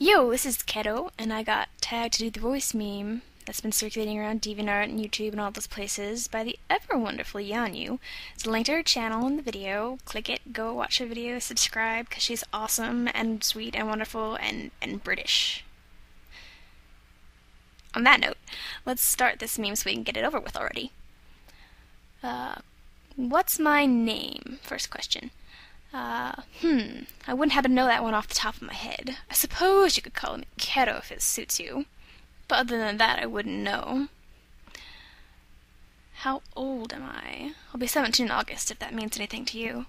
Yo, this is Ketto, and I got tagged to do the voice meme that's been circulating around DeviantArt and YouTube and all those places by the ever-wonderful Yanyu. It's a link to her channel in the video. Click it, go watch her video, subscribe, because she's awesome and sweet and wonderful and British. On that note, let's start this meme so we can get it over with already. What's my name? First question. I wouldn't happen to know that one off the top of my head. I suppose you could call me Ketto if it suits you, but other than that I wouldn't know. How old am I? I'll be 17 in August if that means anything to you.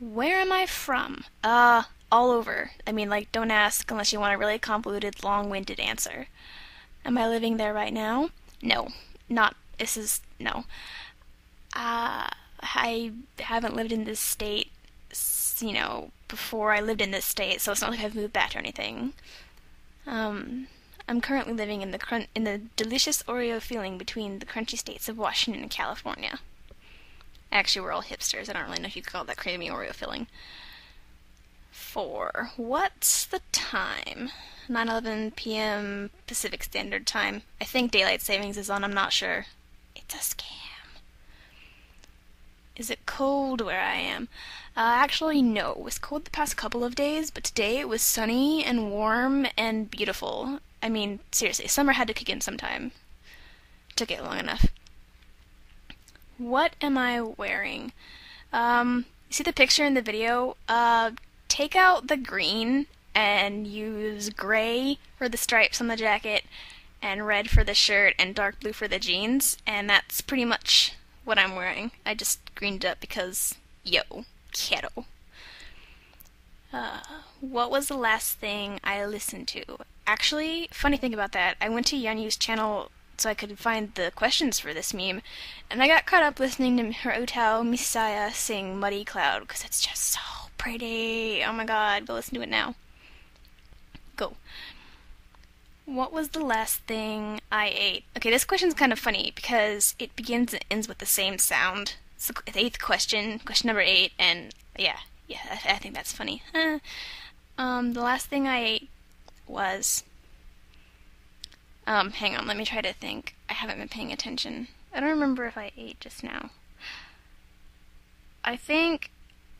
Where am I from? All over. I mean, like, don't ask unless you want a really convoluted, long-winded answer. Am I living there right now? No. Not, this is, no. I haven't lived in this state, you know, before I lived in this state, so it's not like I've moved back or anything. I'm currently living in the delicious Oreo feeling between the crunchy states of Washington and California. Actually, we're all hipsters. I don't really know if you call that creamy Oreo filling. 4. What's the time? 9:11 p.m. Pacific Standard Time. I think daylight savings is on. I'm not sure. It's a scam. Is it cold where I am? Actually, no. It was cold the past couple of days, but today it was sunny and warm and beautiful. I mean, seriously, summer had to kick in sometime. Took it long enough. What am I wearing? You see the picture in the video? Take out the green and use gray for the stripes on the jacket and red for the shirt and dark blue for the jeans, and that's pretty much what I'm wearing. I just greened up because, yo, Ketto. What was the last thing I listened to? Actually, funny thing about that, I went to Yanyu's channel so I could find the questions for this meme, and I got caught up listening to her Otao Misaya sing Muddy Cloud, because it's just so pretty. Oh my god, go listen to it now. Go. What was the last thing I ate? Okay, this question's kind of funny because it begins and ends with the same sound. It's the 8th question, question number 8, and yeah, I think that's funny. The last thing I ate was... hang on, let me try to think. I haven't been paying attention. I don't remember if I ate just now. I think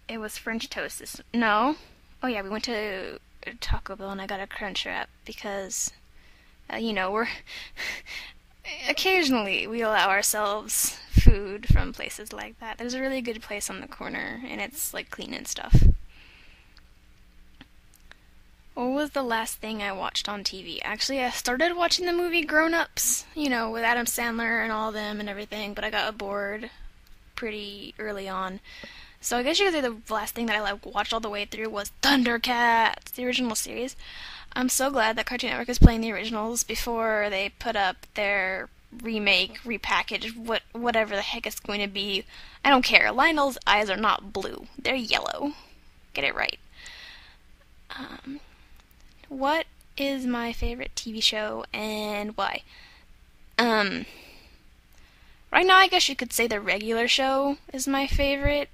it was French toast. No? Oh yeah, we went to Taco Bell and I got a Crunchwrap because... you know, we're occasionally we allow ourselves food from places like that. There's a really good place on the corner, and it's like clean and stuff. What was the last thing I watched on TV? Actually, I started watching the movie Grown Ups, you know, with Adam Sandler and all of them and everything, but I got bored pretty early on. So I guess you could say the last thing that I like watched all the way through was Thundercats, the original series. I'm so glad that Cartoon Network is playing the originals before they put up their remake, repackage, whatever the heck it's going to be. I don't care. Lionel's eyes are not blue. They're yellow. Get it right. What is my favorite TV show and why? Right now I guess you could say The Regular Show is my favorite.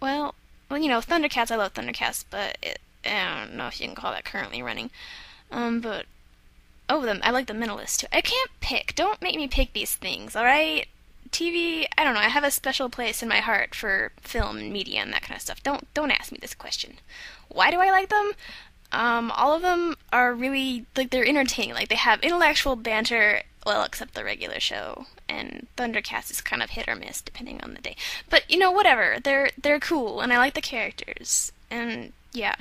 Well, you know, Thundercats, I love Thundercats, but I don't know if you can call that currently running, but, I like The Mentalist too. I can't pick, don't make me pick these things, alright? TV, I don't know, I have a special place in my heart for film and media and that kind of stuff. Don't ask me this question. Why do I like them? All of them are really, like, they're entertaining, like, they have intellectual banter, well, except The Regular Show, and Thundercats is kind of hit or miss, depending on the day. But, you know, whatever, they're cool, and I like the characters, and, yeah.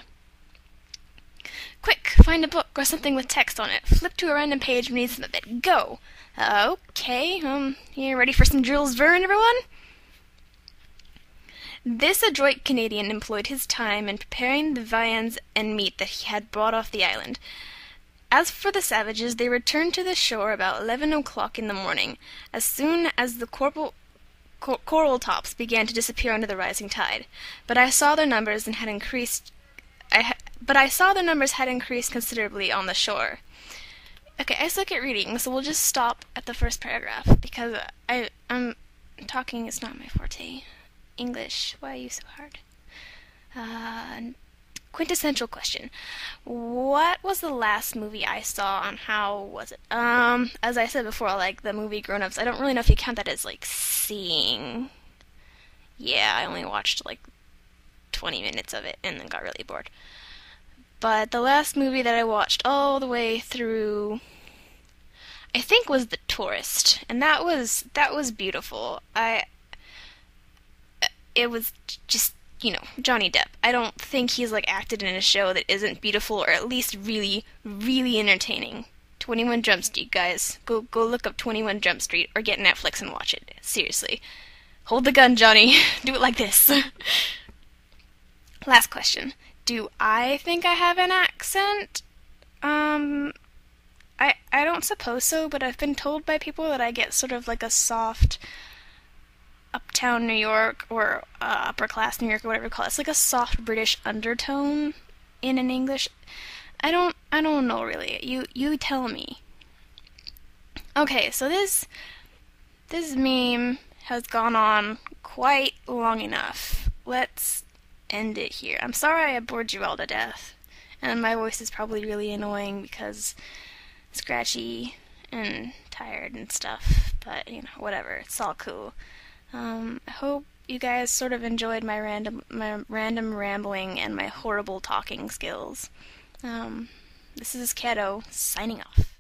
Quick, find a book or something with text on it. Flip to a random page and read some of it. Go! Okay, you ready for some Jules Verne, everyone? This adroit Canadian employed his time in preparing the viands and meat that he had brought off the island. As for the savages, they returned to the shore about 11 o'clock in the morning, as soon as the coral tops began to disappear under the rising tide. But I saw their numbers had increased considerably on the shore. Okay, I suck at reading, so we'll just stop at the first paragraph, because I'm talking is not my forte. English, why are you so hard? quintessential question. What was the last movie I saw on how was it? As I said before, like the movie Grown Ups, I don't really know if you count that as like seeing. Yeah, I only watched like 20 minutes of it and then got really bored. But the last movie that I watched all the way through, I think, was The Tourist, and that was beautiful. It was just, you know, Johnny Depp. I don't think he's like acted in a show that isn't beautiful or at least really, really entertaining. 21 Jump Street, guys. Go look up 21 Jump Street or get Netflix and watch it. Seriously. Hold the gun, Johnny. Do it like this. Last question. Do I think I have an accent? I don't suppose so, but I've been told by people that I get sort of like a soft uptown New York or upper class New York or whatever you call it. It's like a soft British undertone in an English. I don't know really. You tell me. Okay, so this meme has gone on quite long enough. Let's end it here. I'm sorry I bored you all to death, and my voice is probably really annoying because scratchy and tired and stuff, but you know, whatever, it's all cool. I hope you guys sort of enjoyed my random rambling and my horrible talking skills. This is Ketto, signing off.